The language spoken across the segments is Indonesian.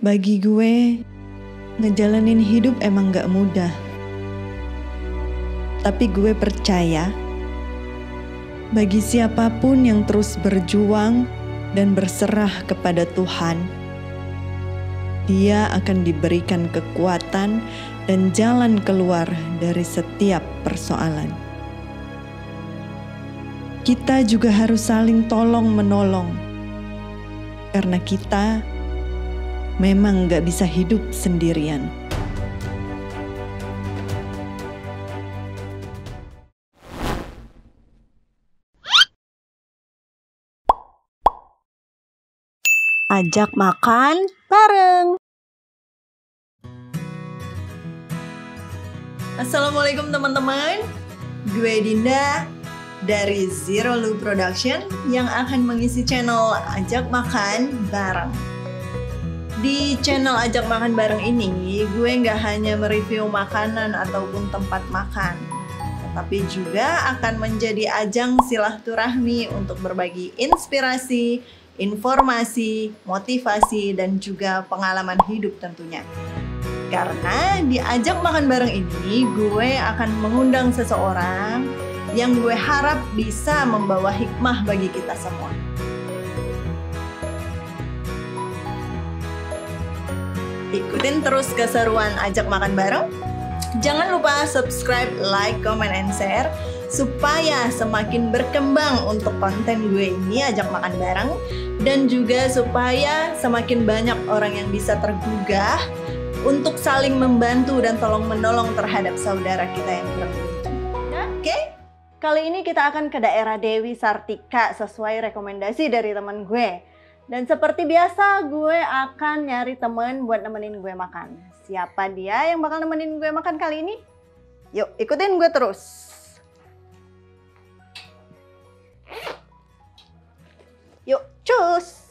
Bagi gue, ngejalanin hidup emang gak mudah. Tapi gue percaya, bagi siapapun yang terus berjuang dan berserah kepada Tuhan, Dia akan diberikan kekuatan dan jalan keluar dari setiap persoalan. Kita juga harus saling tolong-menolong, karena kita memang gak bisa hidup sendirian. Ajak makan bareng. Assalamualaikum teman-teman. Gue Dinda dari Zierolu Production yang akan mengisi channel Ajak Makan Bareng. Di channel Ajak Makan Bareng ini, gue nggak hanya mereview makanan ataupun tempat makan, tapi juga akan menjadi ajang silaturahmi untuk berbagi inspirasi, informasi, motivasi, dan juga pengalaman hidup tentunya. Karena di Ajak Makan Bareng ini, gue akan mengundang seseorang yang gue harap bisa membawa hikmah bagi kita semua. Ikutin terus keseruan Ajak Makan Bareng. Jangan lupa subscribe, like, comment, and share supaya semakin berkembang untuk konten gue ini, Ajak Makan Bareng, dan juga supaya semakin banyak orang yang bisa tergugah untuk saling membantu dan tolong-menolong terhadap saudara kita yang beruntung. Oke? Kali ini kita akan ke daerah Dewi Sartika sesuai rekomendasi dari teman gue. Dan seperti biasa, gue akan nyari temen buat nemenin gue makan. Siapa dia yang bakal nemenin gue makan kali ini? Yuk, ikutin gue terus. Yuk, cus!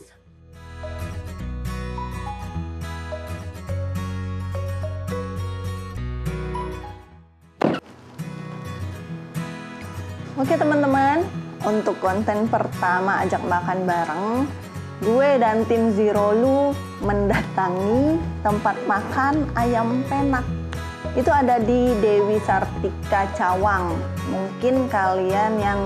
Oke teman-teman, untuk konten pertama Ajak Makan Bareng, gue dan tim Zierolu mendatangi tempat makan Ayam Penak. Itu ada di Dewi Sartika, Cawang. Mungkin kalian yang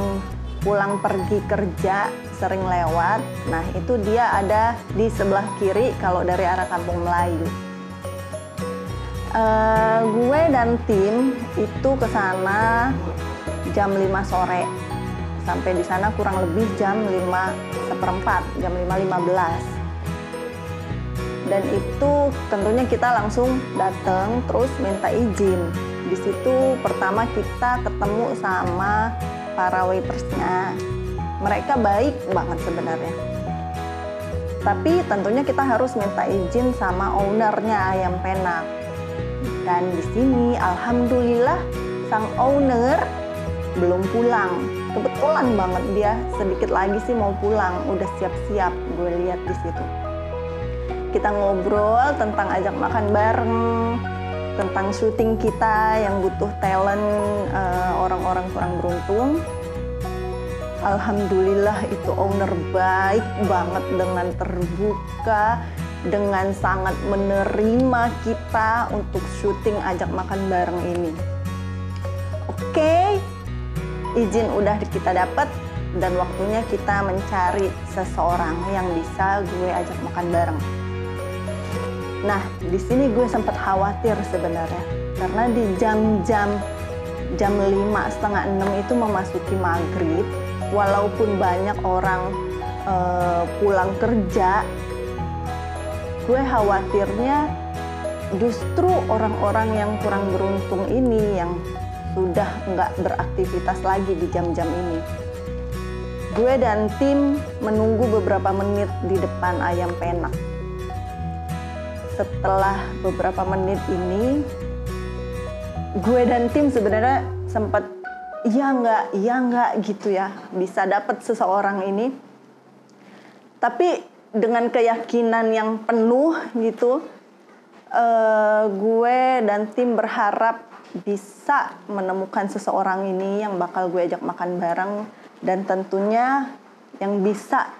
pulang pergi kerja sering lewat. Nah, itu dia ada di sebelah kiri kalau dari arah Kampung Melayu. Gue dan tim itu ke sana jam 5 sore. Sampai di sana kurang lebih jam 5:15, jam 5:15. Dan itu tentunya kita langsung datang terus minta izin. Di situ pertama kita ketemu sama para waitersnya. Mereka baik banget sebenarnya. Tapi tentunya kita harus minta izin sama ownernya Ayam Penak. Dan di sini alhamdulillah sang owner belum pulang. Kebetulan banget dia sedikit lagi sih mau pulang, udah siap-siap gue lihat di situ. Kita ngobrol tentang Ajak Makan Bareng, tentang syuting kita yang butuh talent orang-orang kurang beruntung. Alhamdulillah itu owner baik banget, dengan terbuka, dengan sangat menerima kita untuk syuting Ajak Makan Bareng ini. Oke. Izin udah kita dapat dan waktunya kita mencari seseorang yang bisa gue ajak makan bareng. Nah, di sini gue sempat khawatir sebenarnya karena di jam 5:30-6 itu memasuki maghrib, walaupun banyak orang pulang kerja, gue khawatirnya justru orang-orang yang kurang beruntung ini yang sudah nggak beraktivitas lagi di jam-jam ini. Gue dan tim menunggu beberapa menit di depan Ayam Penak. Setelah beberapa menit ini, gue dan tim sebenarnya sempat ya nggak gitu ya, bisa dapat seseorang ini. Tapi dengan keyakinan yang penuh gitu, gue dan tim berharap bisa menemukan seseorang ini yang bakal gue ajak makan bareng dan tentunya yang bisa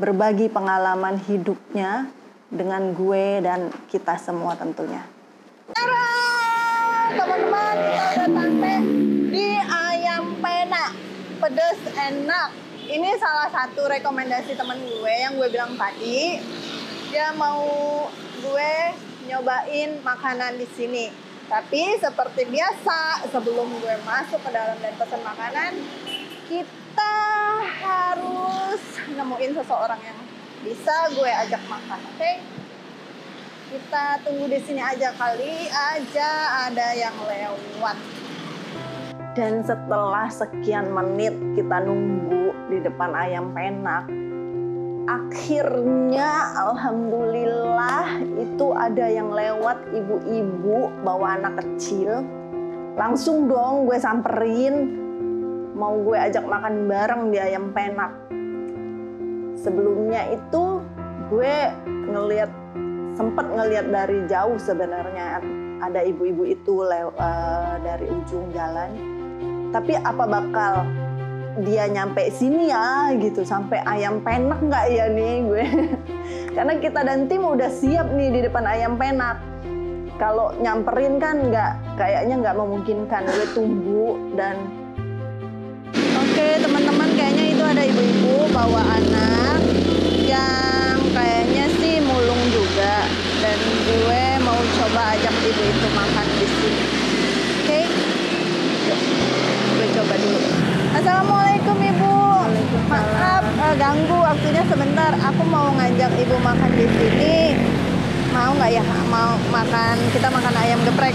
berbagi pengalaman hidupnya dengan gue dan kita semua tentunya. Sekarang teman-teman kita udah sampai di Ayam Penak, pedes enak. Ini salah satu rekomendasi temen gue yang gue bilang tadi. Dia mau gue nyobain makanan di sini. Tapi seperti biasa, sebelum gue masuk ke dalam dan pesan makanan, kita harus nemuin seseorang yang bisa gue ajak makan, oke? Kita tunggu di sini aja, kali aja ada yang lewat. Dan setelah sekian menit kita nunggu di depan Ayam Penak, akhirnya alhamdulillah itu ada yang lewat, ibu-ibu bawa anak kecil. Langsung dong gue samperin, mau gue ajak makan bareng di Ayam Penak. Sebelumnya itu gue sempet ngeliat dari jauh sebenarnya ada ibu-ibu itu dari ujung jalan. Tapi apa bakal dia nyampe sini ya gitu, sampai Ayam Penak nggak ya nih gue? Karena kita dan tim udah siap nih di depan Ayam Penak. Kalau nyamperin kan kayaknya nggak memungkinkan. Gue tunggu dan oke teman-teman, kayaknya itu ada ibu-ibu bawa anak yang kayaknya sih mulung juga, dan gue mau coba ajak ibu itu makan di sini. Oke, gue coba dulu. Assalamualaikum Ibu. Maaf ganggu waktunya sebentar. Aku mau ngajak Ibu makan di sini. Mau nggak ya? Mau makan? Kita makan ayam geprek.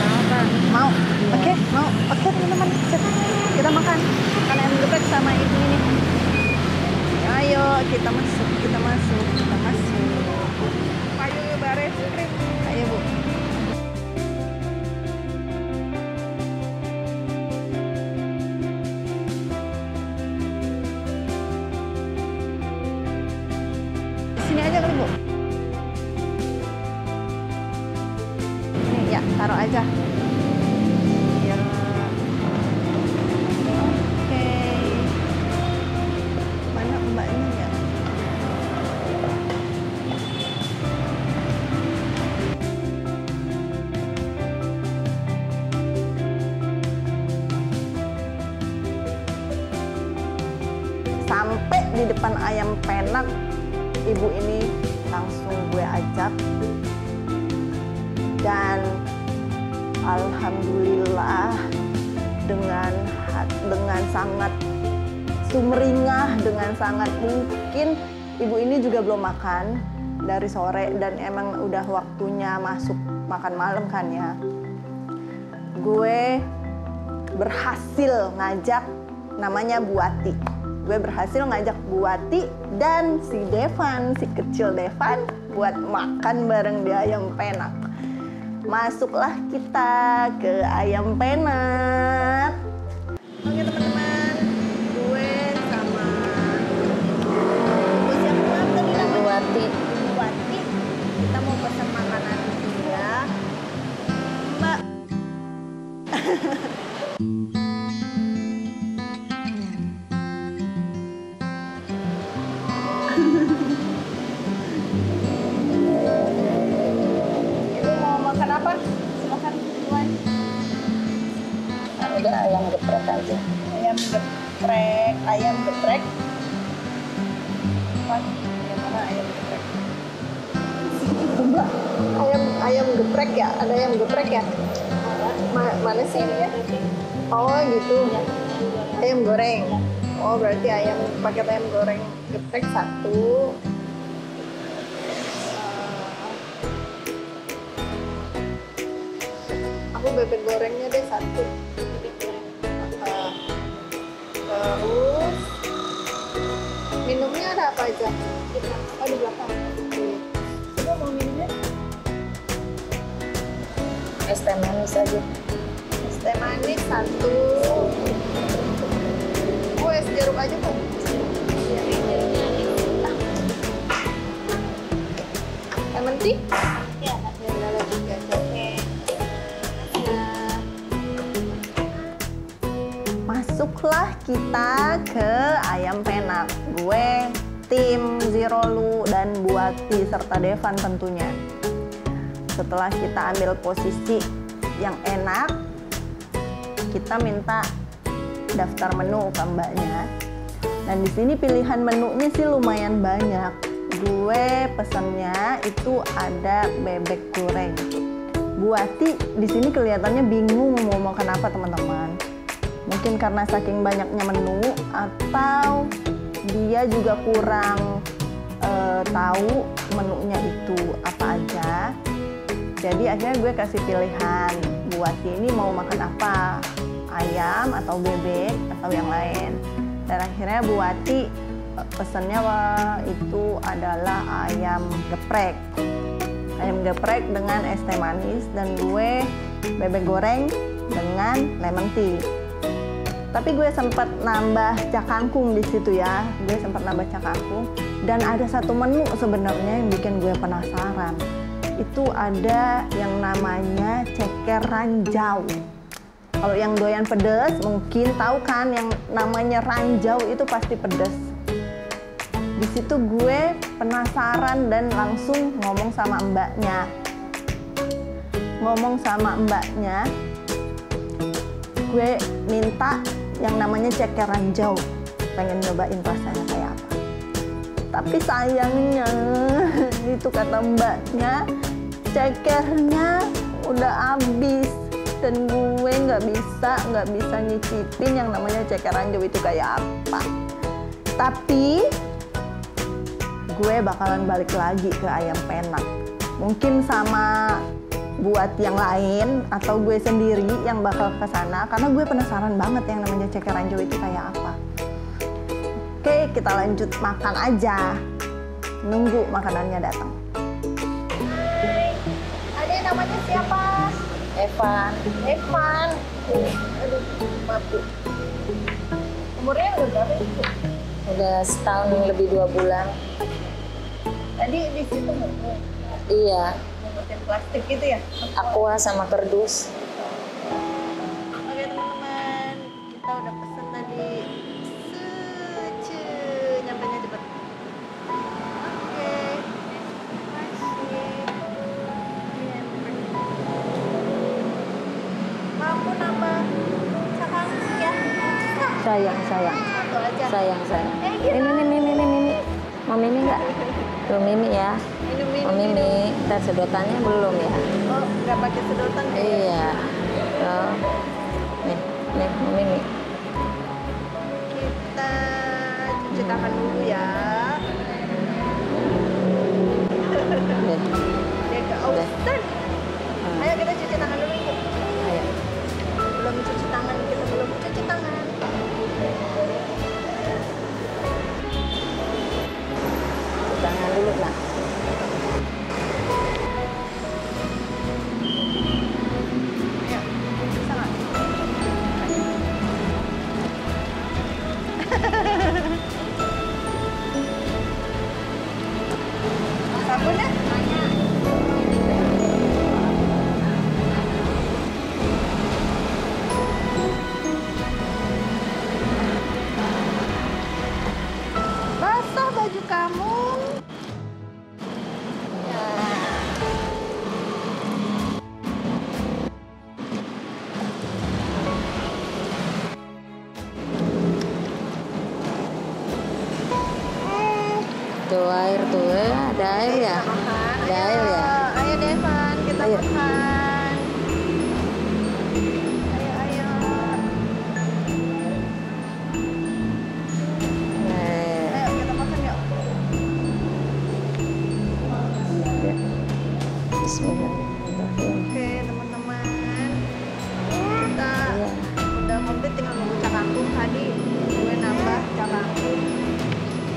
Mau kan? Mau. Ya. Oke, mau. Oke teman-teman, kita makan ayam geprek sama Ibu ini. Ayo kita masuk. Ayo baris krim. Ayo Bu. Ini ya, taruh aja. Ya. Oke. Mana mbaknya ya? Sampai di depan Ayam Penak, ibu ini langsung gue ajak, dan alhamdulillah dengan sangat sumringah, dengan sangat mungkin ibu ini juga belum makan dari sore dan emang udah waktunya masuk makan malam kan ya. Gue berhasil ngajak, namanya Bu Wati. Gue berhasil ngajak Bu Wati dan si Devan, si kecil Devan, buat makan bareng di Ayam Penak. Masuklah kita ke Ayam Penak. Oke teman-teman, gue sama Bu Wati. Bu Wati, kita mau pesan makanan ya, Mbak. Ayam geprek. Ayam geprek ya? Ada ayam geprek ya? Mana sih ini ya? Oh gitu. Ayam goreng. Oh berarti ayam, paket ayam goreng geprek satu. Aku bebek gorengnya deh satu. Terus minumnya ada apa aja? Oh di belakang. Coba mau minumnya? Es teh manis aja. Es teh manis satu. Oh es jeruk aja kan? Lemon tea? Ya. Masuklah kita ke Ayam Penak. Gue, tim Zierolu dan Bu Wati serta Devan tentunya. Setelah kita ambil posisi yang enak, kita minta daftar menu ke mbaknya. Dan di sini pilihan menunya sih lumayan banyak. Gue pesennya itu ada bebek goreng. Bu Wati di sini kelihatannya bingung mau makan apa, teman-teman. Mungkin karena saking banyaknya menu, atau dia juga kurang tahu menunya itu apa aja. Jadi akhirnya gue kasih pilihan, Bu Wati ini mau makan apa, ayam atau bebek atau yang lain. Dan akhirnya Bu Wati pesannya itu adalah ayam geprek dengan es teh manis, dan gue bebek goreng dengan lemon tea. Tapi gue sempat nambah cak kangkung di situ ya, dan ada satu menu sebenarnya yang bikin gue penasaran. Itu ada yang namanya ceker ranjau. Kalau yang doyan pedes mungkin tahu kan yang namanya ranjau itu pasti pedes. Di situ gue penasaran dan langsung ngomong sama mbaknya. Gue minta yang namanya ceker ranjau, pengen nyobain rasanya kayak apa. Tapi sayangnya itu kata mbaknya, cekernya udah habis dan gue nggak bisa nyicipin yang namanya ceker ranjau itu kayak apa. Tapi gue bakalan balik lagi ke Ayam Penak, mungkin sama buat yang lain atau gue sendiri yang bakal ke sana, karena gue penasaran banget yang namanya ceker ranjau itu kayak apa. Oke, kita lanjut makan aja, nunggu makanannya datang. Adik, namanya siapa? Evan. Aduh, maaf. Umurnya udah berapa itu? Udah setahun lebih 2 bulan. Tadi di situ nggak? Iya. Plastik gitu ya? Aqua sama kerdus. Oke teman-teman, kita udah pesen tadi. Nyampainya cepet. Oke. Mampu nambah cakangkung ya? Sayang. Satu aja. Sayang. Ini. Mau mimi nggak? Belum mimi ya. Mimi, kita sedotannya belum ya? Oh, nggak pakai sedotan? Iya. Oh. Nih, Mimi. Kita cuci tangan dulu ya. Nih. Dia keautan. Ayo kita cuci tangan dulu. Ayo. Kita belum cuci tangan. Cuci tangan dulu lah. Ada air ya. Ayo Devan, kita makan. Ayo. Ayo kita makan yuk. Bismillahirrahmanirrahim. Oke teman-teman, kita udah komplit, tinggal nunggu cakangkung. Tadi gue nambah cakangkung.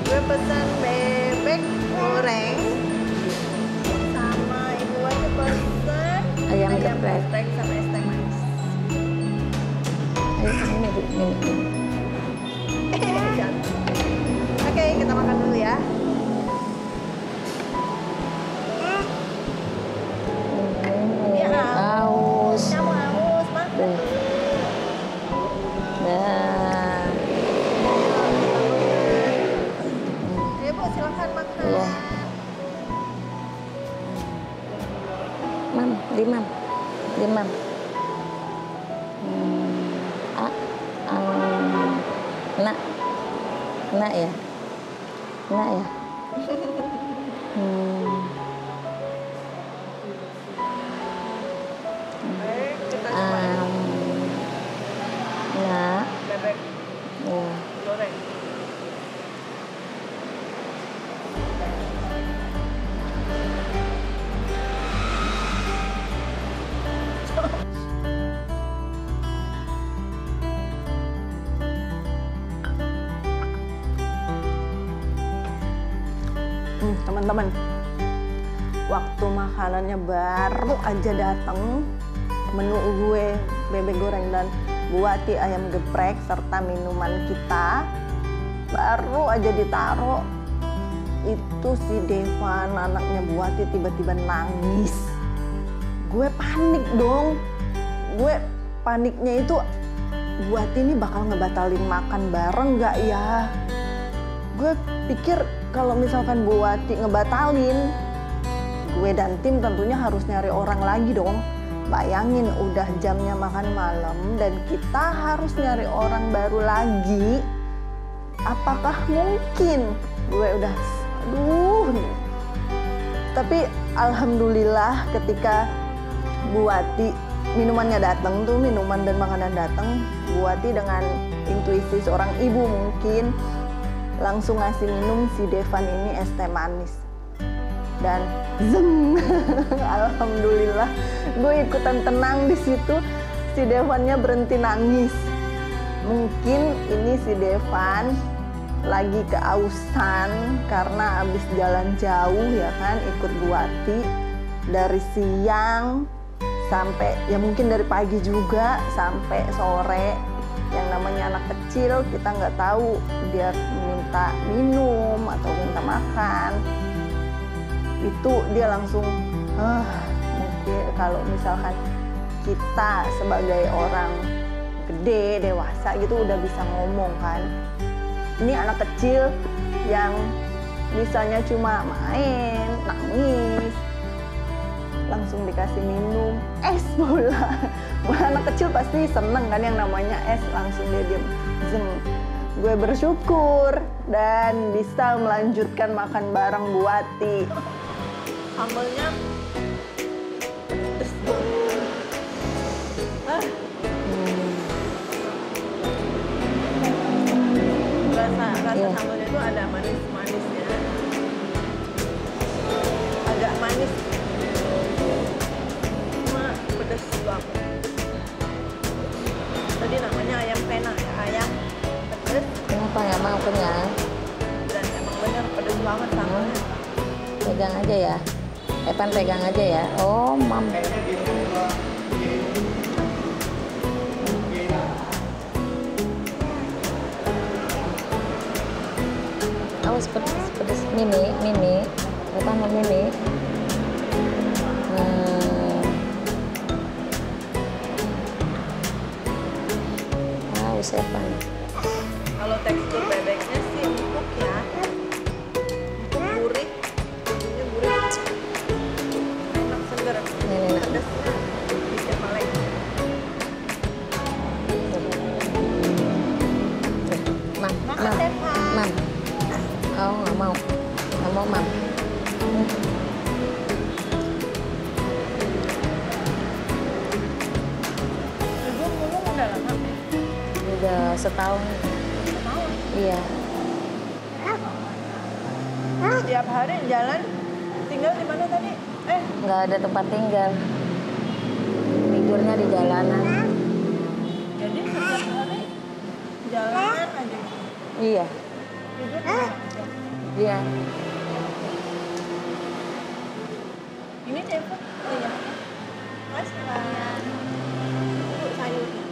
Gue pesan bebek goreng. Ayam geprek sama es teh manis. Ini. Oke, kita makan dulu ya. Dia haus. Kamu haus, makan. Nah. Ayo, Bu, Demam. Nak ya. Teman-teman, waktu makanannya baru aja datang, menu gue bebek goreng dan Bu Wati ayam geprek serta minuman kita baru aja ditaruh, itu si Devan anaknya Bu Wati tiba-tiba nangis. Gue panik dong. Gue paniknya itu, Bu Wati ini bakal ngebatalin makan bareng gak ya? Gue pikir kalau misalkan Bu Wati ngebatalin, gue dan tim tentunya harus nyari orang lagi dong. Bayangin udah jamnya makan malam dan kita harus nyari orang baru lagi. Apakah mungkin? Gue udah, aduh. Tapi alhamdulillah ketika Bu Wati minumannya datang tuh, minuman dan makanan datang, Bu Wati dengan intuisi seorang ibu mungkin langsung ngasih minum si Devan ini es teh manis. Dan zeng, alhamdulillah gue ikutan tenang di situ. Si Devannya berhenti nangis. Mungkin ini si Devan lagi keausan karena abis jalan jauh ya kan, ikut Bu Wati dari siang sampai, ya mungkin dari pagi juga sampai sore. Yang namanya anak kecil kita nggak tahu dia minta minum atau minta makan, itu dia langsung mungkin kalau misalkan kita sebagai orang gede dewasa gitu udah bisa ngomong kan, ini anak kecil yang misalnya cuma main nangis langsung dikasih minum es pula. Anak kecil pasti seneng kan yang namanya es, langsung dia diem. Zeng. Gue bersyukur dan bisa melanjutkan makan bareng Bu Wati. Sambalnya pedes banget. Rasa sambalnya itu ada manis-manisnya. Agak manis. Tadi namanya ayam penak ya, ayam pedes. Kenapa ya, maafin ya. Dan emang bener pedes banget sambalnya. Pegang aja ya, Evan pegang aja ya. Oh, mam. Awas pedes, mini, Evan mau mini. Seven. Kalau tekstur bebeknya sih empuk ya, gurih, ini gurih, enak seger, pedasnya bisa paling. Mam, oh nggak mau mam. Ibu ngomong udah lama. Udah setahun. Iya. Setiap hari jalan, tinggal di mana tadi? Nggak ada tempat tinggal. Tidurnya di jalanan. Jadi setiap hari jalan aja. Iya. Tidur di mana? Iya. Ini cepat. Iya. Mas kan. Untuk sayurnya.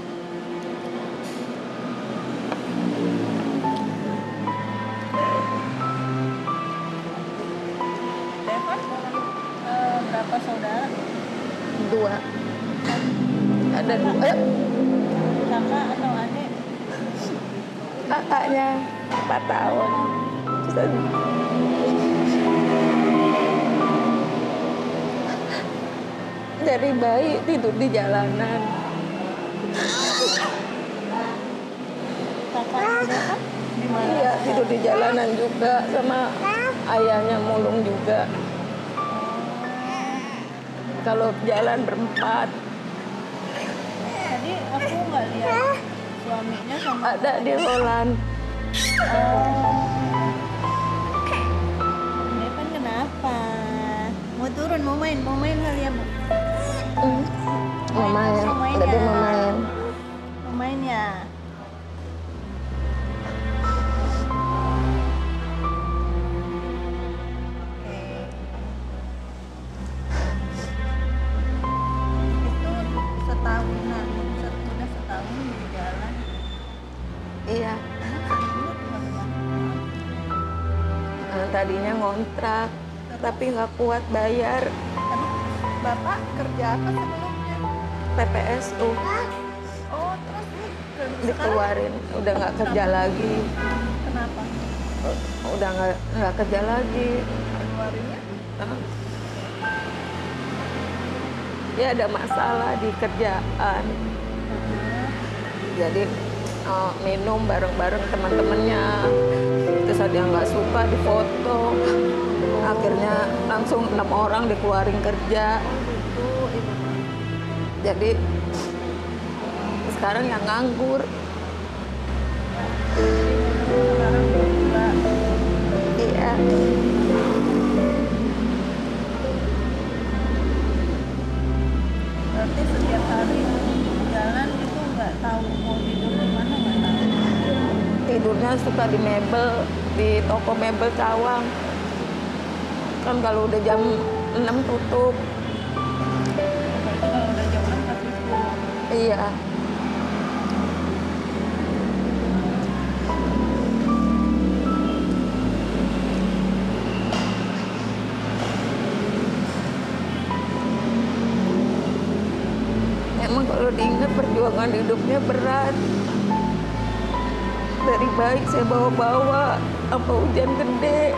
Berapa saudara? Dua. Ada dua. Kakak atau adik? Kakaknya 4 tahun. dari bayi tidur di jalanan. Kakak di mana? Iya, tidur di jalanan juga sama ayahnya mulung juga. Kalau jalan berempat. Tadi aku nggak lihat suaminya sama ada di Roland. Depan kenapa? Mau turun, mau main kali ya, Bu? Mau main, lebih mau main. Mau main ya? Tadinya ngontrak, tapi nggak kuat bayar. Bapak kerja apa sebelumnya? PPSU. Oh, terus dikeluarin, udah nggak kerja lagi. Kenapa? Udah nggak kerja lagi. Keluarinnya? Ya ada masalah di kerjaan. Jadi minum bareng-bareng teman-temannya. Terus ada yang nggak suka difoto, akhirnya langsung 6 orang dikeluarin kerja. Jadi sekarang yang nganggur. Iya. Berarti setiap hari jalan itu nggak tahu mau tidur di mana. Tidurnya suka di mebel, di toko mebel Cawang. Kan kalau udah jam 6 tutup. Kalau udah jam 6 pasti tutup. Iya. Emang kalau diingat perjuangan hidupnya berat. Dari baik saya bawa-bawa, apa hujan gede,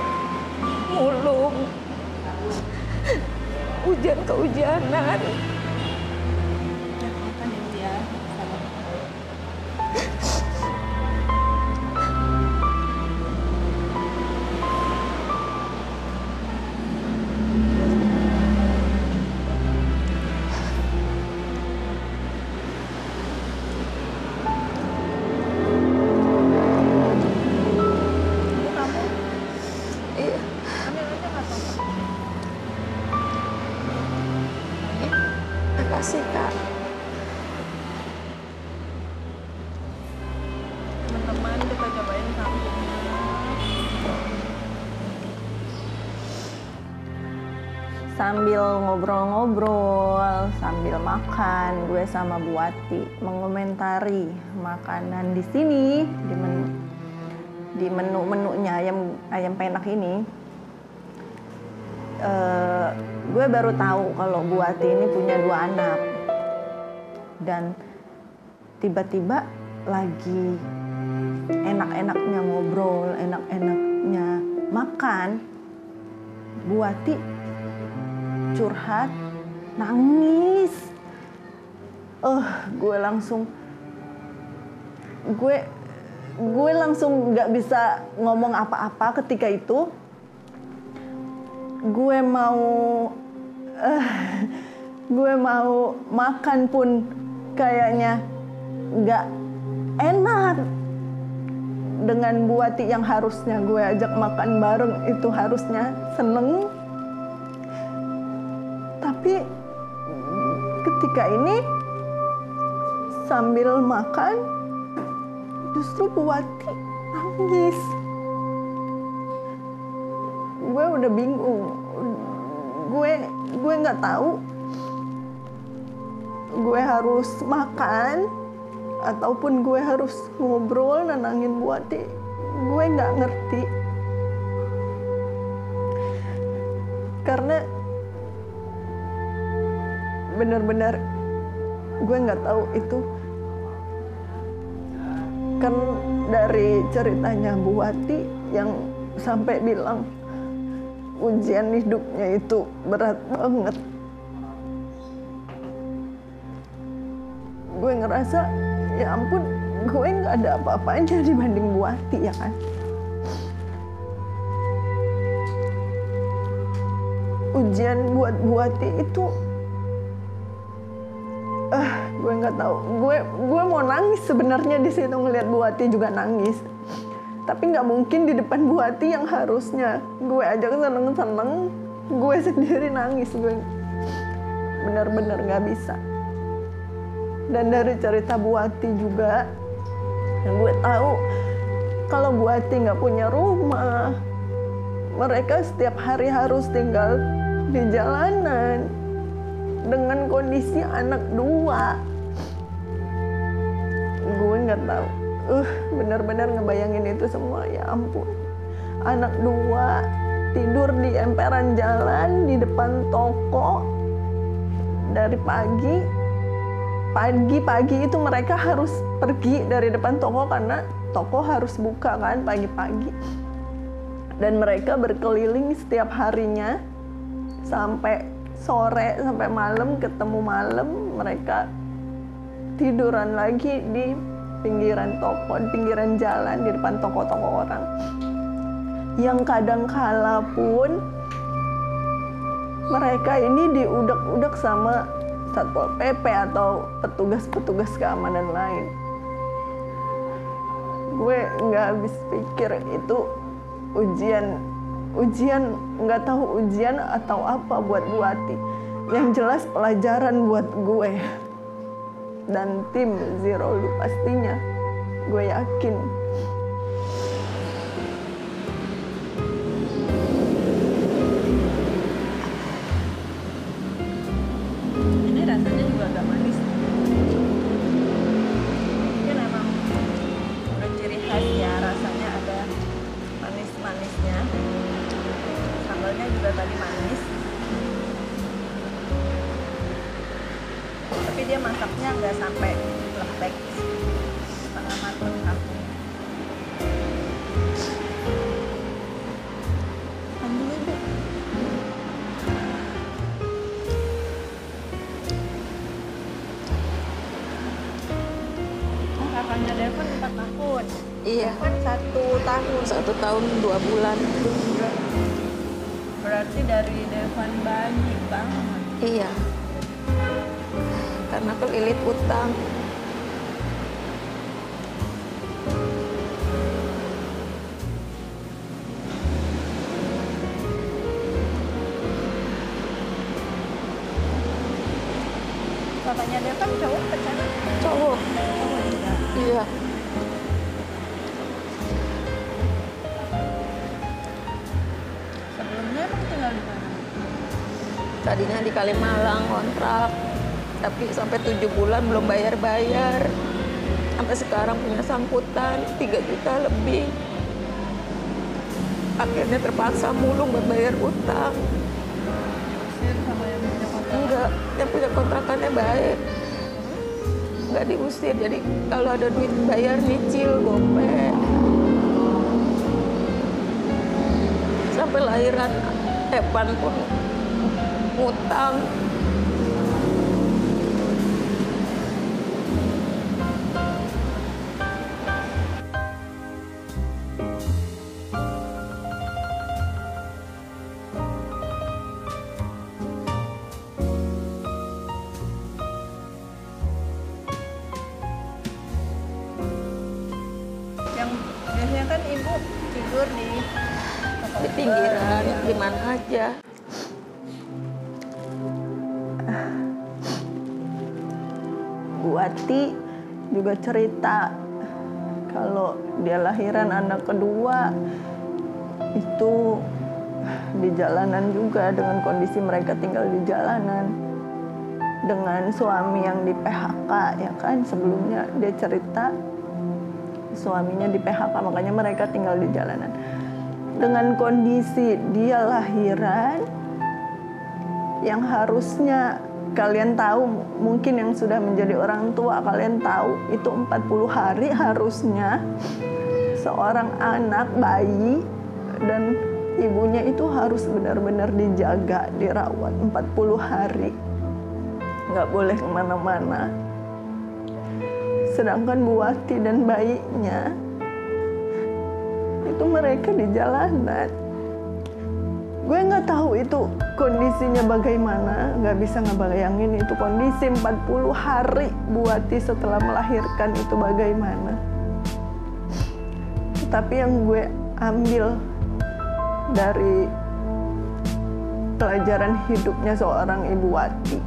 mulung, hujan kehujanan. Sambil ngobrol-ngobrol, sambil makan, gue sama Bu Wati mengomentari makanan di sini, di menu-menunya ayam penak ini. Gue baru tahu kalau Bu Wati ini punya 2 anak. Dan tiba-tiba lagi enak-enaknya ngobrol, enak-enaknya makan, Bu Wati curhat, nangis. Gue langsung nggak bisa ngomong apa-apa ketika itu. Gue mau makan pun kayaknya nggak enak. Dengan Bu Wati yang harusnya gue ajak makan bareng itu harusnya seneng. Tapi ketika ini sambil makan justru Bu Wati nangis. Gue udah bingung. Gue nggak tahu. Gue harus makan ataupun gue harus ngobrol nenangin Bu Wati. Gue nggak ngerti. Karena benar-benar gue nggak tahu itu kan dari ceritanya Bu Wati yang sampai bilang ujian hidupnya itu berat banget. gue ngerasa ya ampun, gue nggak ada apa-apanya dibanding Bu Wati, ya kan. Ujian buat Bu Wati itu gue nggak tahu, gue mau nangis sebenarnya di situ, ngelihat Bu Wati juga nangis, tapi nggak mungkin di depan Bu Wati yang harusnya gue ajak seneng-seneng, gue sendiri nangis. Gue benar-benar nggak bisa. Dan dari cerita Bu Wati juga, yang gue tahu kalau Bu Wati nggak punya rumah, mereka setiap hari harus tinggal di jalanan dengan kondisi anak dua. Gue nggak tahu, benar-benar ngebayangin itu semua, ya ampun. Anak dua tidur di emperan jalan di depan toko dari pagi itu mereka harus pergi dari depan toko karena toko harus buka kan pagi-pagi. Dan mereka berkeliling setiap harinya sampai sore, sampai malam, ketemu malam mereka tiduran lagi di pinggiran toko, di pinggiran jalan, di depan toko-toko orang. Yang kadangkala pun mereka ini diudak-udak sama Satpol PP atau petugas-petugas keamanan lain. Gue nggak habis pikir itu ujian, nggak tahu ujian atau apa buat Bu Wati. Yang jelas pelajaran buat gue dan tim Zierolu pastinya, gue yakin. Ini rasanya juga agak manis. Mungkin emang udah ciri khas ya, rasanya ada manis-manisnya. Sambalnya juga tadi manis. Tapi dia masaknya nggak sampai lembek, setengah matang kampung. Kakaknya Devon 4 tahun. Iya. Kan 1 tahun. 1 tahun 2 bulan. Berarti dari Devon banyak banget. Iya. Karena kelilit utang. Bapaknya dia kan cowok pecana? Cowok. Cowok juga? Iya. Sebelumnya emang tinggal di mana? Tadinya di Kalimalang, kontrak. Tapi sampai 7 bulan belum bayar-bayar. Sampai sekarang punya sangkutan 3 juta lebih. Akhirnya terpaksa mulung buat bayar utang. Diusir sama yang punya kontrakan? Enggak, yang punya kontrakannya baik. Enggak diusir, jadi kalau ada duit bayar nyicil, gopek. Sampai lahiran Evan pun ngutang. Di pinggiran, di mana aja. Bu Wati juga cerita kalau dia lahiran anak kedua itu di jalanan juga, dengan kondisi mereka tinggal di jalanan dengan suami yang di PHK, ya kan. Sebelumnya dia cerita suaminya di PHK, makanya mereka tinggal di jalanan. Dengan kondisi dia lahiran, yang harusnya kalian tahu, mungkin yang sudah menjadi orang tua kalian tahu, itu 40 hari harusnya seorang anak bayi dan ibunya itu harus benar-benar dijaga, dirawat 40 hari. Nggak boleh kemana-mana. Sedangkan Bu Wati dan bayinya, itu mereka di jalanan. Gue nggak tahu itu kondisinya bagaimana, nggak bisa ngebayangin itu kondisi 40 hari Bu Wati setelah melahirkan itu bagaimana. Tapi yang gue ambil dari pelajaran hidupnya seorang Ibu Wati,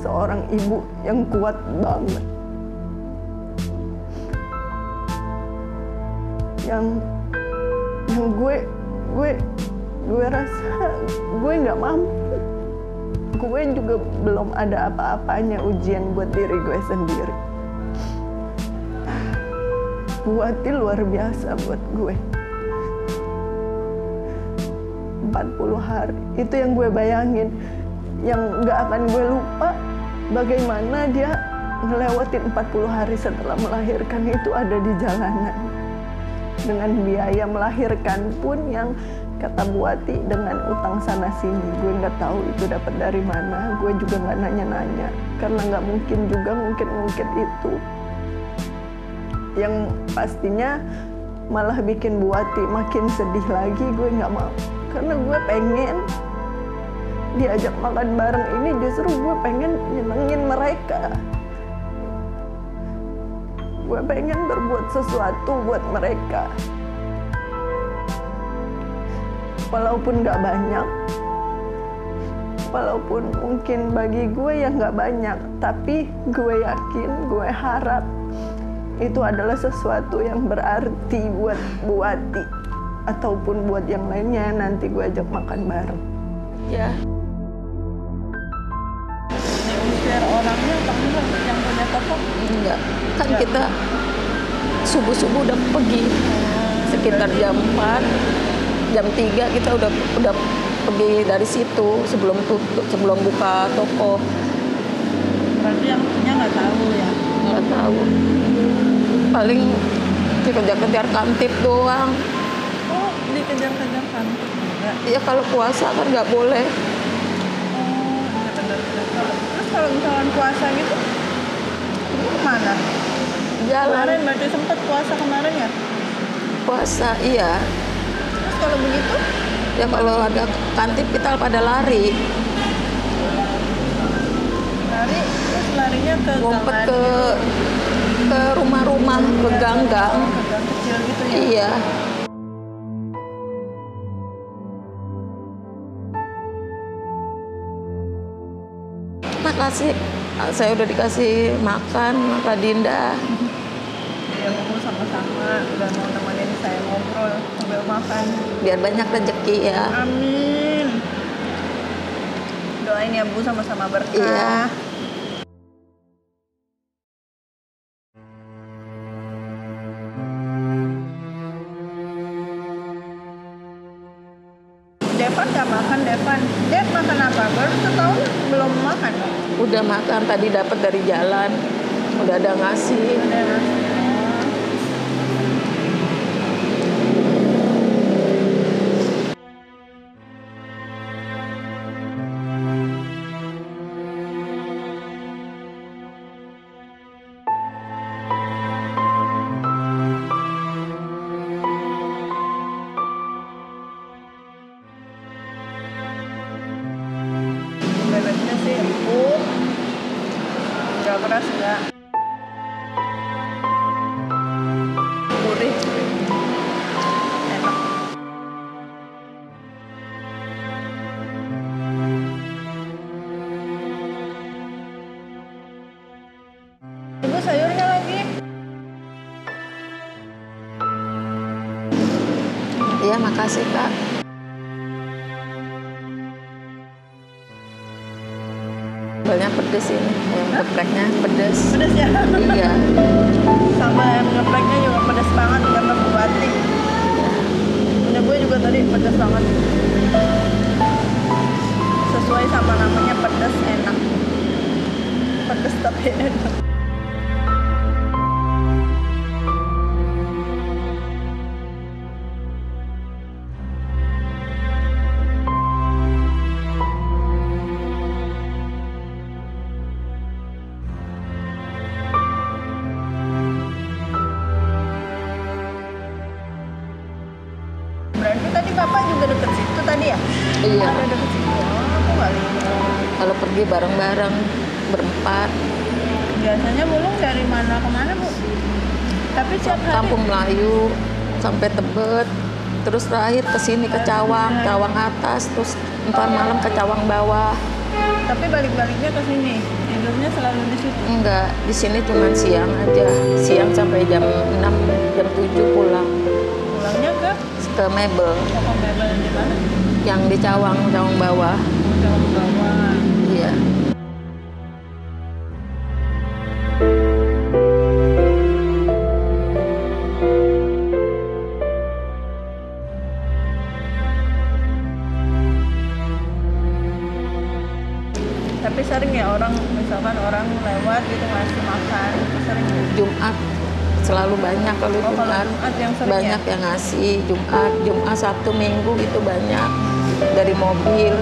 seorang ibu yang kuat banget, yang gue rasa gue nggak mampu. Gue juga belum ada apa-apanya ujian buat diri gue sendiri. Bu Wati luar biasa buat gue. 40 hari itu yang gue bayangin, yang nggak akan gue lupa bagaimana dia ngelewatin 40 hari setelah melahirkan itu ada di jalanan. Dengan biaya melahirkan pun yang kata Bu Wati dengan utang sana sini, gue nggak tahu itu dapat dari mana, gue juga nggak nanya-nanya karena nggak mungkin juga ngungkit-ngungkit itu, yang pastinya malah bikin Bu Wati makin sedih lagi. Gue nggak mau, karena gue pengen diajak makan bareng ini, justru gue pengen nyenengin mereka, gue pengen berbuat sesuatu buat mereka. Walaupun nggak banyak, walaupun mungkin bagi gue yang nggak banyak, tapi gue yakin, gue harap itu adalah sesuatu yang berarti buat Bu Wati ataupun buat yang lainnya nanti gue ajak makan bareng. Ya. Share orangnya teman yang punya toko enggak? Kan ya. Kita subuh-subuh udah pergi sekitar jam 4. Jam 3 kita udah pergi dari situ sebelum tutup, sebelum buka toko. Berarti yang punya nggak tahu ya? Nggak tahu. Paling dikejar-kejar kantip doang. Oh, dikejar-kejar kantip? Iya, kalau puasa kan nggak boleh. Oh, benar-benar. Terus kalau misalkan puasa gitu, itu kemana? Jalan. Kemarin berarti sempat puasa kemarin ya? Puasa, iya. Kalau begitu, ya kalau ada kantip kita pada lari. Lari, terus larinya ke ngumpet ke rumah-rumah, ke gang-gang. Gang kecil gitu ya? Iya. Makasih, saya udah dikasih makan sama Dinda. Ya, ngomong sama-sama, udah mau nemenin saya ngobrol sambil makan. Biar banyak rezeki ya. Amin. Doain ya Bu, sama-sama berkah. Iya. Depan gak makan, Depan. Dep makan apa? Baru setahun belum makan. Udah makan, tadi dapat dari jalan. Udah ada ngasih. Udah ngasih. Ya, makasih Kak. Banyak pedes ini, yang gepreknya pedes. Pedes ya? Iya. Sama yang gepreknya juga pedes banget karena Bu Wati. Punya gue juga tadi pedes banget. Sesuai sama namanya, pedes enak. Pedes tapi enak. pergi bareng-bareng berempat. Biasanya Bulung dari mana ke mana, Bu? Tapi Kampung Melayu sampai Tebet, terus terakhir ke sini ke Cawang, Cawang atas, terus ntar malam ke Cawang bawah. Tapi balik-baliknya ke sini, tidurnya selalu di situ? Enggak, di sini cuma siang aja, siang sampai jam 6, jam 7 pulang. Pulangnya ke Mebel. Ke Mebel di mana? Yang di Cawang, Cawang bawah. Cawang bawah. Iya. Tapi sering ya orang, misalkan orang lewat gitu ngasih makan, sering ya? Jumat selalu banyak kalau Jumat yang sering banyak ya? Yang ngasih Jumat, Sabtu, Minggu gitu banyak dari mobil.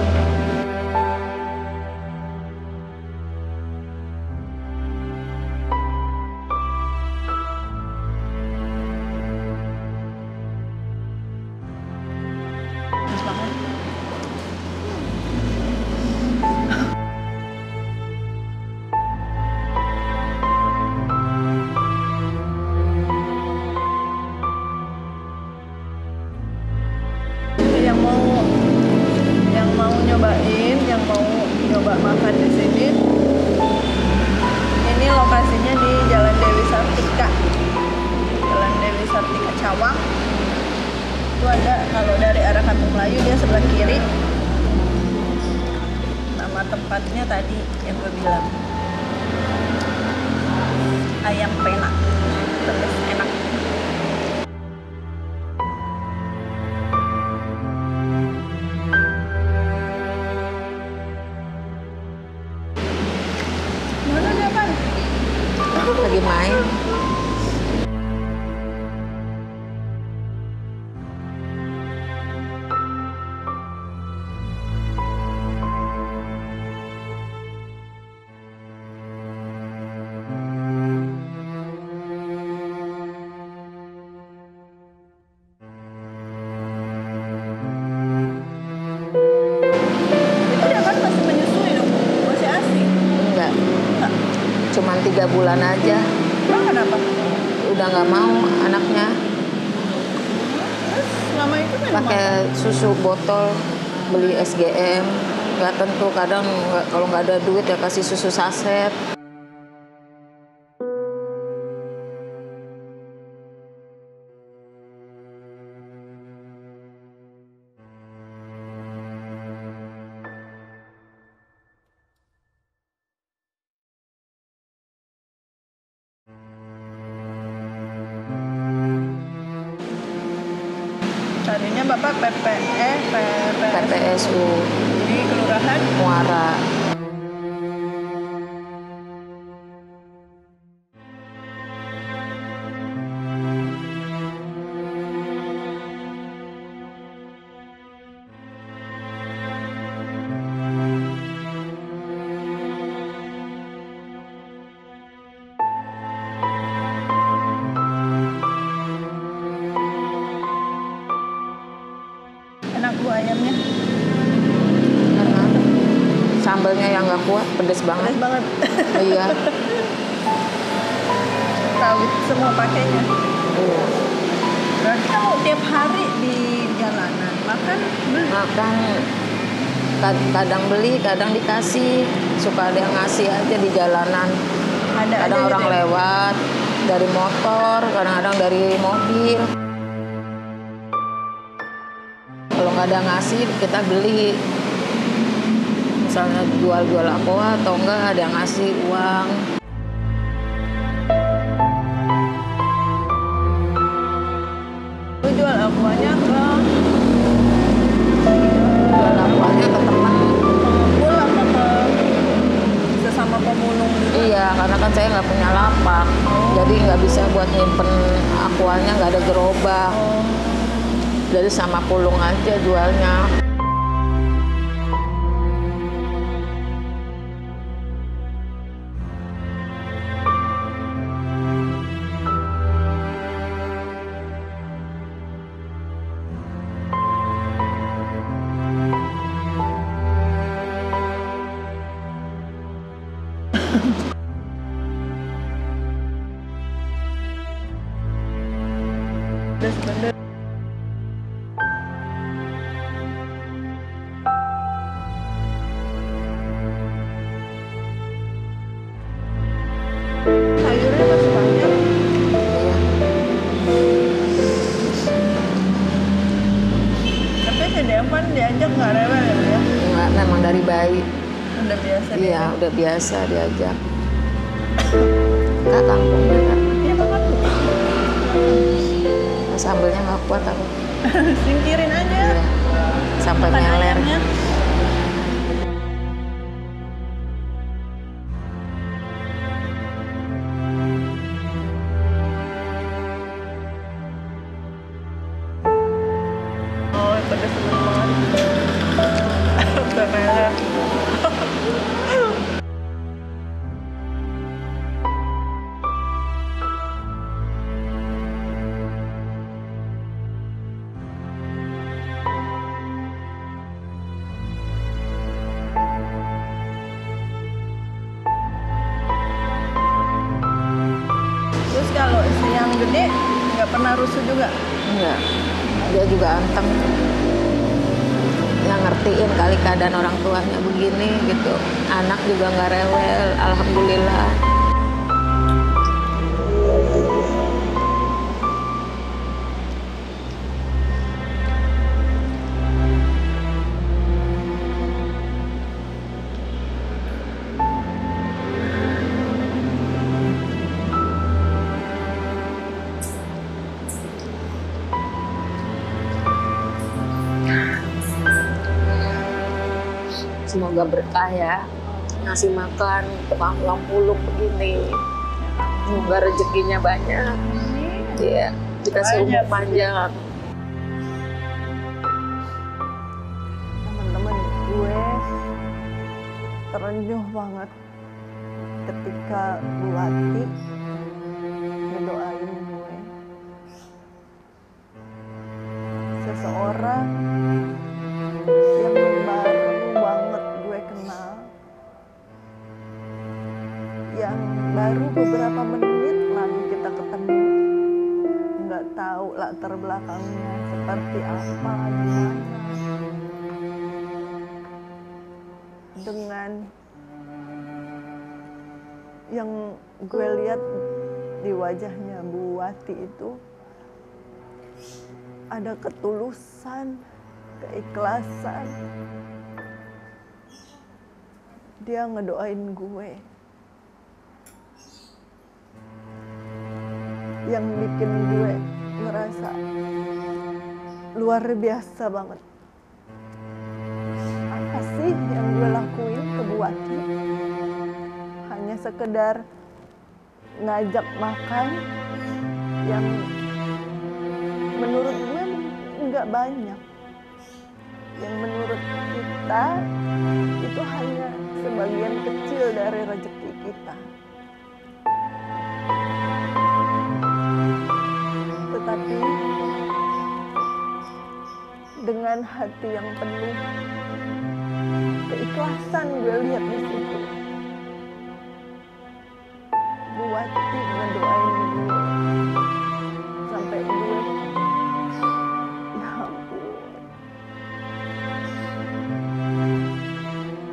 Makan di sini. Ini lokasinya di Jalan Dewi Sartika. Jalan Dewi Sartika Cawang. Itu ada kalau dari arah Kampung Melayu dia sebelah kiri. Nama tempatnya tadi yang gue bilang. Ayam Penak. Terus enak. Lagi main. Cuman 3 bulan aja. Nah, kenapa? Udah nggak mau anaknya. Selama itu pakai susu botol, beli SGM. Nggak tentu, kadang kalau nggak ada duit ya kasih susu saset. Tadinya Bapak PPSU di Kelurahan Muara. Ayamnya karena sambalnya yang nggak kuat, pedes banget. Pedes banget. Iya. Rawit semua pakainya. Iya. Berarti kamu tiap hari di jalanan makan beli? Makan. Kadang beli, kadang dikasih. Suka ada yang ngasih aja di jalanan. Ada kadang orang gitu lewat dari motor, kadang-kadang dari mobil. Kalau nggak ada ngasih, kita beli. Misalnya jual-jual aqua atau enggak ada yang ngasih uang. Lu jual aquanya ke? Jual aquanya ke teman. Pengepul apa ke sesama pemulung? Iya, karena kan saya nggak punya lapak. Jadi nggak bisa buat nyimpen aquanya, nggak ada gerobak. Jadi sama pulung aja jualnya. Udah biasa diajak. Kak tampung benar. Iya banget. Sambelnya nggak kuat aku. Singkirin aja. Ya. Sampai meler. Oh, pedas banget. Sampai meler. Rusuh juga? Enggak, dia juga anteng. Yang ngertiin kali keadaan orang tuanya begini gitu. Anak juga nggak rewel, alhamdulillah. Semoga berkah ya, ngasih makan tulang pulung begini, semoga rezekinya banyak, ya dikasih umur panjang. Teman-teman, gue terenyuh banget ketika Bu Wati ngedoain gue. Seseorang yang baru beberapa menit lalu kita ketemu, nggak tahu latar belakangnya seperti apa, gimana. Dengan yang gue lihat di wajahnya Bu Wati itu ada ketulusan, keikhlasan. Dia ngedoain gue. Yang bikin gue ngerasa luar biasa banget. Apa sih yang gue lakuin ke Bu Wati? Hanya sekedar ngajak makan yang menurut gue nggak banyak. Yang menurut kita itu hanya sebagian kecil dari rezeki kita. Tapi dengan hati yang penuh keikhlasan gue lihat di situ. Bu Wati ngedoain gue sampai gue, ya ampun.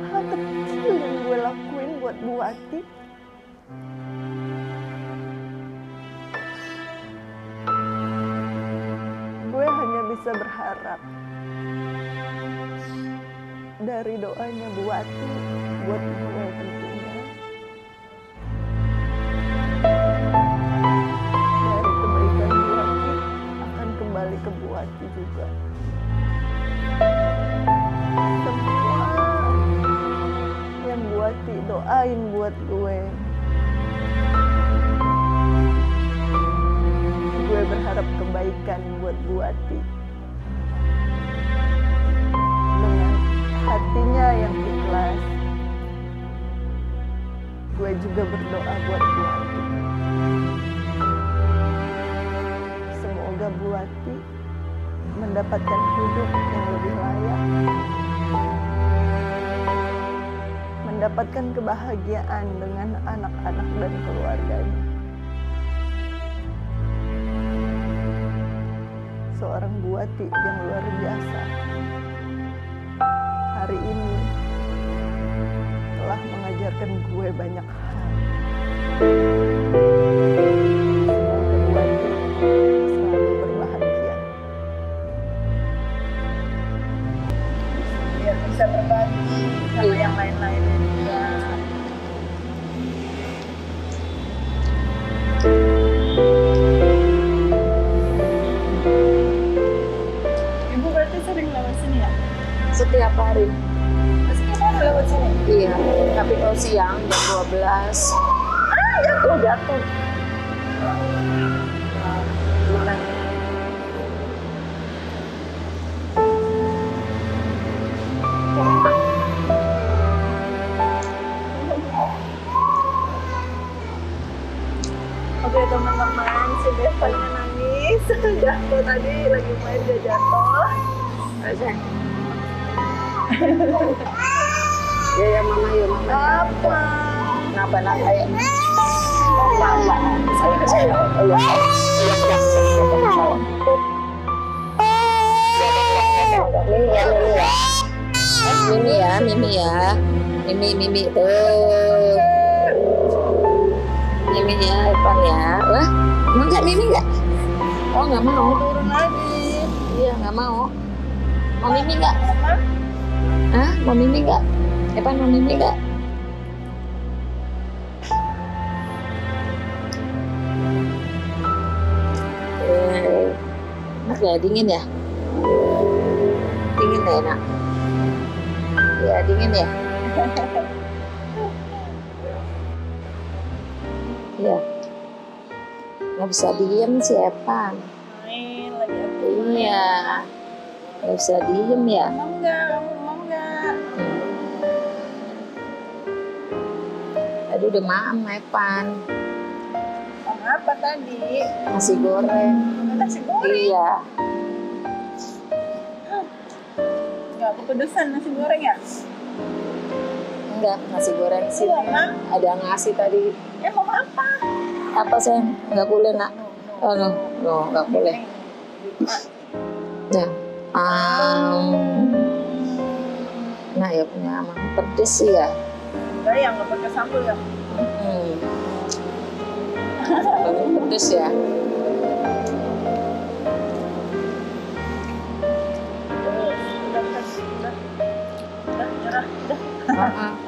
Hal kecil yang gue lakuin buat Bu Wati. Berharap dari doanya Bu Wati buat gue tentunya, dari kebaikan Bu Wati akan kembali ke Bu Wati juga. Semua yang Bu Wati doain buat gue berharap kebaikan buat Bu Wati. Hatinya yang ikhlas, gue juga berdoa buat Bu Wati. Semoga Bu Wati mendapatkan hidup yang lebih layak, mendapatkan kebahagiaan dengan anak-anak dan keluarganya. Seorang Bu Wati yang luar biasa, hari ini telah mengajarkan gue banyak hal. Semoga Bu Wati selalu berbahagia. Biar bisa berbagi sama yang lain-lain juga. Ibu berarti sering lewat sini ya? Setiap hari. Setiap hari lewat sini? Iya, tapi kalau siang jam 12. Jatuh. Oke teman-teman, si Dev paling nangis jatuh tadi, lagi main dia jatuh. Ajak. Ya ya mama, ya mama. Apa? Kenapa nak kayak? Mimi ya, Mimi ya, Mimi, Mimi, tuh, Mimi ya, depan ya, wah, mau nggak Mimi nggak? Oh nggak mau, turun lagi, iya nggak mau, mau Mimi nggak? Ah, mau Mimi nggak? Depan mau Mimi nggak? Ya, dingin ya? Dingin ya, enak? Ya, dingin ya? Ya. Nggak bisa diem sih, Epan. Main lagi apa? Iya. Nggak bisa diem ya? Mau nggak? Mau nggak? Aduh, udah maam, Epan. Apa tadi? Nasi goreng. Nasi goreng? Iya. Enggak kepedesan nasi goreng ya? Enggak, nasi goreng sih. Mama? Ada ngasih tadi. Ya mama apa? Apa sayang? Enggak boleh nak? No, no, no, enggak boleh. Nah, nah ya punya emang pedes sih ya? Enggak ya, enggak pakai sambal ya? Pedes ya.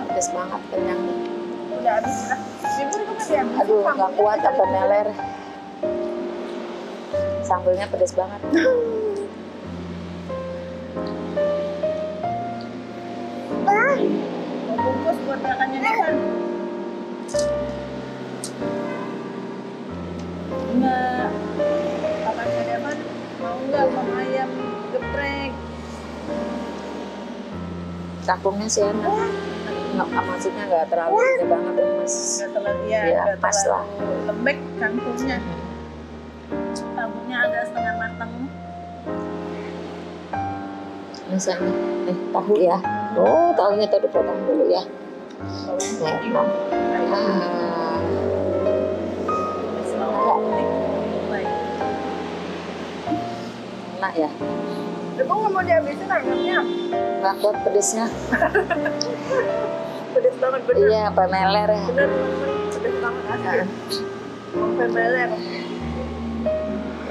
Pedes banget, kenyang. Udah habis lah. Aduh, nggak kuat apa meler. Sambalnya pedes banget. Bungkus buat makannya nih kan. Enggak, apa Devan mau nggak sama ayam geprek? Kangkungnya sih enak, maksudnya nggak terlalu gede banget mas. Nggak terlalu, ya, ya pas lah. Lembek kangkungnya. Kangkungnya agak setengah matang. Misalnya, tahu ya. Oh, tahunya tadi potong dulu ya. Nah, enak ya. Ibu nggak mau dihabisin ayamnya? Nggak kuat pedesnya. Pedes banget bener. Iya, pemeler ya. Bener, pedes banget asli. Pemeler.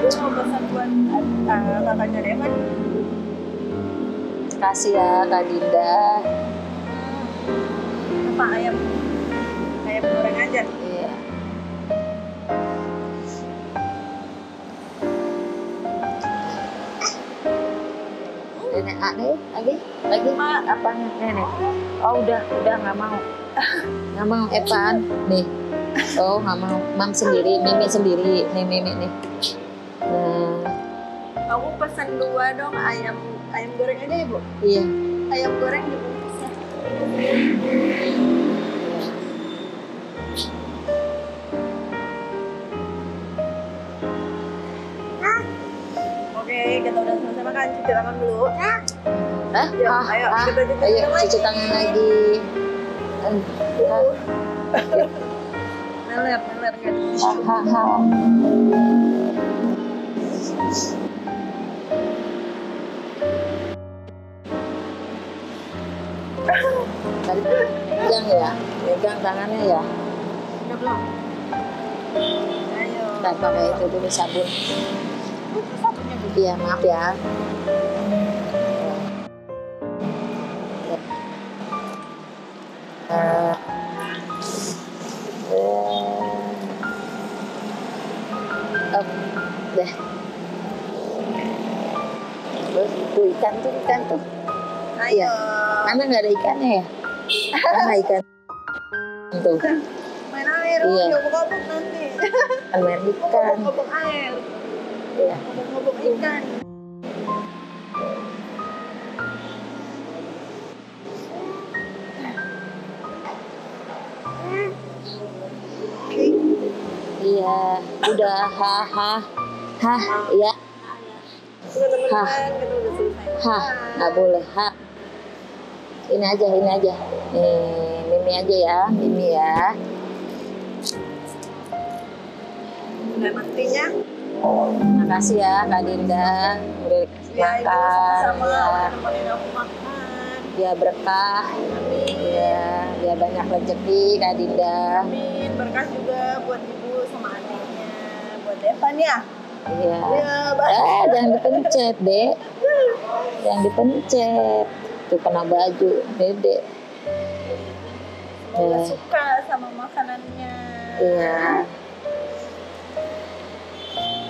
Ibu mau pesan buat kakaknya Devan. Kasih ya Kak Dinda. Apa ayam? Ayam goreng aja. Iya. Nenek aneh lagi mak apa nenek? Oh udah nggak mau, nggak mau Evan nih. Oh nggak mau, mam sendiri, Mimi sendiri, nih Mimi nih. Nah, aku pesan dua dong ayam goreng aja ibu. Iya. Ayam goreng dibungkusnya. Oke, kita udah selesai makan, cuci tangan dulu. Yuk, ayo, kita cuci tangan lagi. Meler kan. Pegang ya, pegang tangannya ya. Udah belum? Ayo. Ntar pakai itu dulu sabun. Iya, maaf ya. Deh. Tuh ikan tuh, ikan tuh. Ayo. Karena nggak ada ikannya ya? Mana ikan? Tuh. Main air, iya. Ngobok-ngobok nanti. Main ikan. Ngobok air. Iya. Ngobok ikan. Iya, udah hah, ya. Hah, nggak boleh hah. Ini aja. Nih, Mimi aja ya, Mimi ya. Udah matinya. Makasih ya, Kak Dinda. Udah makan. Dia berkah. Amin. Ya, dia banyak rezeki, Kak Dinda. Amin, berkah juga buat ibu sama adiknya. Buat Devan ya. Iya. Ya, jangan dipencet, Dek. Jangan dipencet. Itu kena baju, Dedek. Semoga suka sama makanannya. Iya.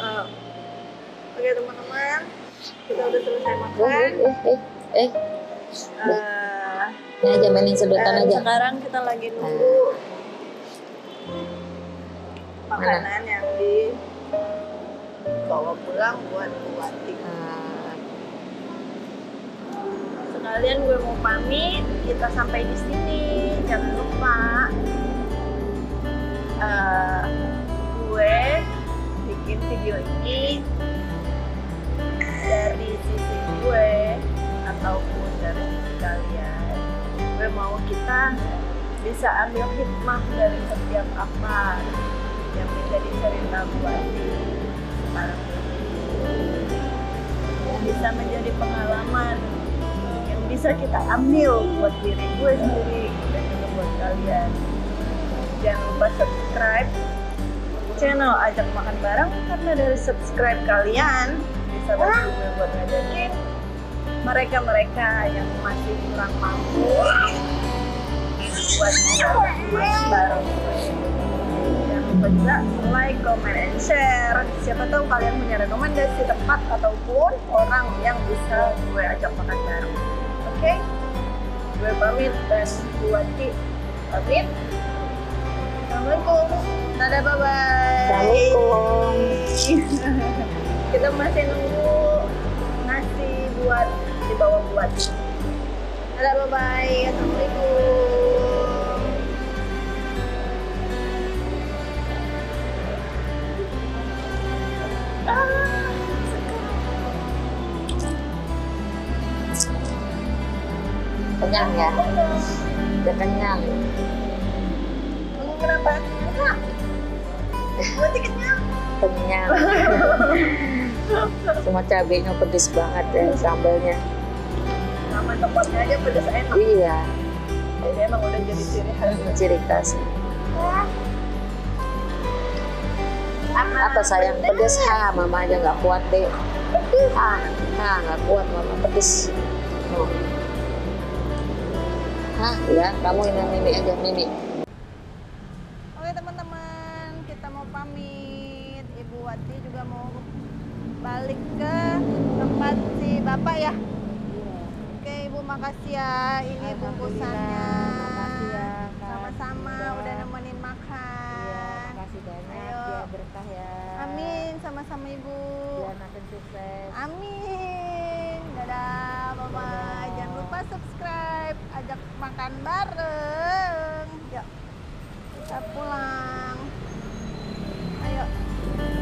Oh. Oke teman-teman, kita udah selesai makan. Ini aja mainin sedotan aja. Sekarang kita lagi nunggu makanan yang dibawa pulang buat Bu Wati. Kalian gue mau pamit, kita sampai di sini. Jangan lupa gue bikin video ini dari sisi gue ataupun dari sisi kalian. Gue mau kita bisa ambil hikmah dari setiap apa yang menjadi cerita buat di sekarang ini, bisa menjadi pengalaman bisa kita ambil buat diri gue sendiri dan juga buat kalian. Jangan lupa subscribe channel Ajak Makan Bareng, karena dari subscribe kalian bisa bantu gue buat ngajakin mereka-mereka yang masih kurang mampu buat makan bareng. Jangan lupa juga like, comment, and share. Siapa tahu kalian punya rekomendasi tempat ataupun orang yang bisa gue ajak makan bareng. Oke, gue pamit dan Bu Wati pamit. Assalamualaikum, dadah, bye-bye. Assalamualaikum. Kita masih nunggu nasi buat dibawa Bu Wati. Dadah, bye-bye. Assalamualaikum. Kenyang ya, udah kenyang. Kamu kenapa? Berarti kenyang? Kenyang. Cuma cabenya pedes banget ya, sambalnya. Sama tempatnya aja pedes enak. Iya. Jadi emang udah jadi ciri khas. Ciri khas. Apa sayang pedes? Ah, mama aja nggak kuat deh. Nggak kuat mama pedes. Hah, ya, kamu ini Mimi aja, Mimi. Oke teman-teman, kita mau pamit. Ibu Wati juga mau balik ke tempat si Bapak ya. Oke Ibu, makasih ya. Ini bungkusannya. Sama-sama ya. Udah nemenin makan. Iya, makasih banyak. Ayo. Ya, berkah ya. Amin, sama-sama Ibu. Biar makin sukses. Amin. Dadah, bye-bye. Jangan lupa subscribe Ajak Makan Bareng. Yuk, kita pulang. Ayo. Aduh.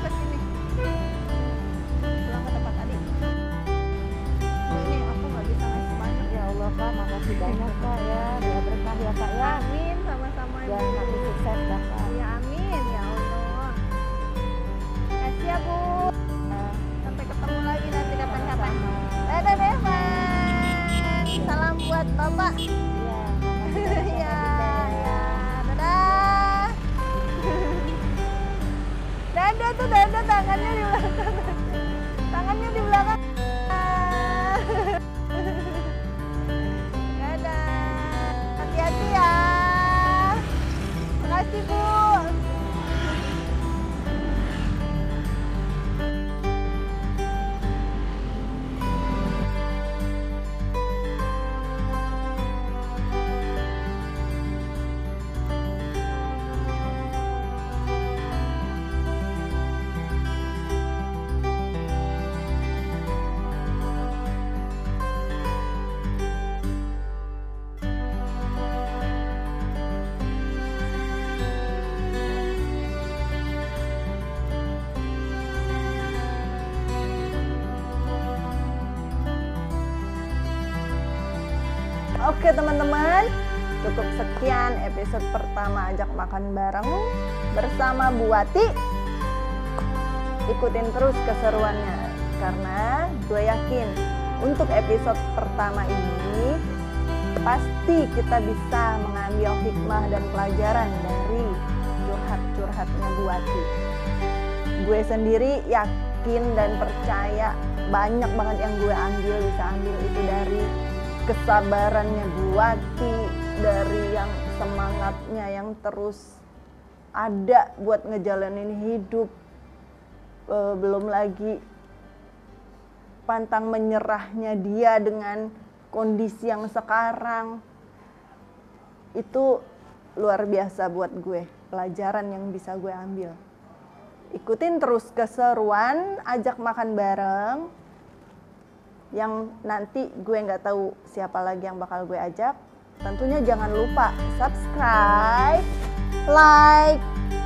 Kesini. banyak Pak ya, berkah ya Pak ya. Amin, sama-sama Ibu. Dan makin sukses Bapak. Ya amin ya Allah. Makasih ya Bu. Sampai ketemu lagi nanti kapan-kapan. Dadah Devan. Salam buat Bapak. Iya. Dadah. Dada tuh dada, tangannya di belakang. Tangannya di belakang. Hati-hati ya. Makasih Bu. Oke teman-teman, cukup sekian episode pertama Ajak Makan Bareng bersama Bu Wati. Ikutin terus keseruannya, karena gue yakin untuk episode pertama ini pasti kita bisa mengambil hikmah dan pelajaran dari curhat-curhatnya Bu Wati. Gue sendiri yakin dan percaya banyak banget yang gue ambil, bisa ambil itu dari kesabarannya Bu Wati, dari yang semangatnya yang terus ada buat ngejalanin hidup, belum lagi pantang menyerahnya dia dengan kondisi yang sekarang. Itu luar biasa buat gue, pelajaran yang bisa gue ambil. Ikutin terus keseruan Ajak Makan Bareng, yang nanti gue nggak tahu siapa lagi yang bakal gue ajak. Tentunya jangan lupa subscribe, like,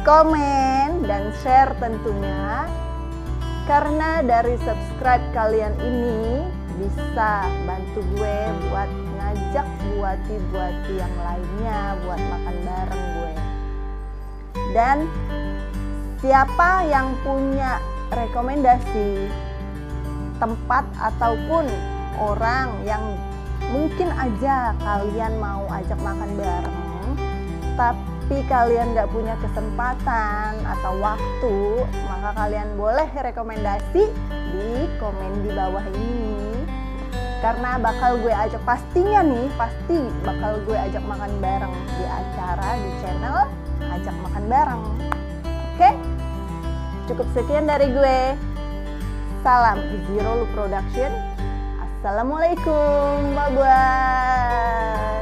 komen, dan share tentunya. Karena dari subscribe kalian ini bisa bantu gue buat ngajak buati-buati yang lainnya buat makan bareng gue. Dan siapa yang punya rekomendasi tempat ataupun orang yang mungkin aja kalian mau ajak makan bareng, tapi kalian nggak punya kesempatan atau waktu, maka kalian boleh rekomendasi di komen di bawah ini. Karena bakal gue ajak, pastinya nih, pasti bakal gue ajak makan bareng di acara di channel Ajak Makan Bareng. Oke? Cukup sekian dari gue. Salam Zierolu Production. Assalamualaikum. Bye-bye.